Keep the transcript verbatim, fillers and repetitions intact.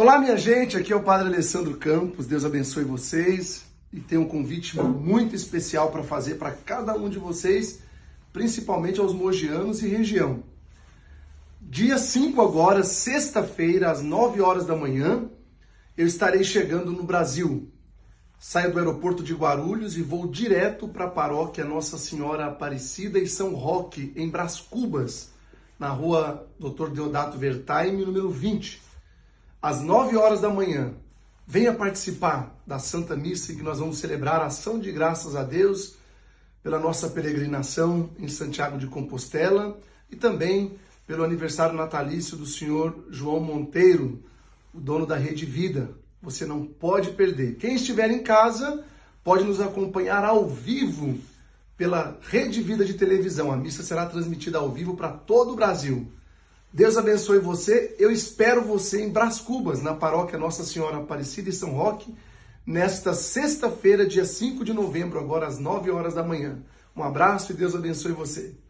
Olá, minha gente, aqui é o Padre Alessandro Campos, Deus abençoe vocês e tenho um convite muito especial para fazer para cada um de vocês, principalmente aos mogianos e região. Dia cinco agora, sexta-feira, às nove horas da manhã, eu estarei chegando no Brasil. Saio do aeroporto de Guarulhos e vou direto para a paróquia Nossa Senhora Aparecida e São Roque, em Brás Cubas, na rua doutor Deodato Vertaime, número vinte. Às nove horas da manhã, venha participar da Santa Missa em que nós vamos celebrar a ação de graças a Deus pela nossa peregrinação em Santiago de Compostela e também pelo aniversário natalício do senhor João Monteiro, o dono da Rede Vida. Você não pode perder. Quem estiver em casa pode nos acompanhar ao vivo pela Rede Vida de televisão. A missa será transmitida ao vivo para todo o Brasil. Deus abençoe você, eu espero você em Brás Cubas, na paróquia Nossa Senhora Aparecida e São Roque, nesta sexta-feira, dia cinco de novembro, agora às nove horas da manhã. Um abraço e Deus abençoe você.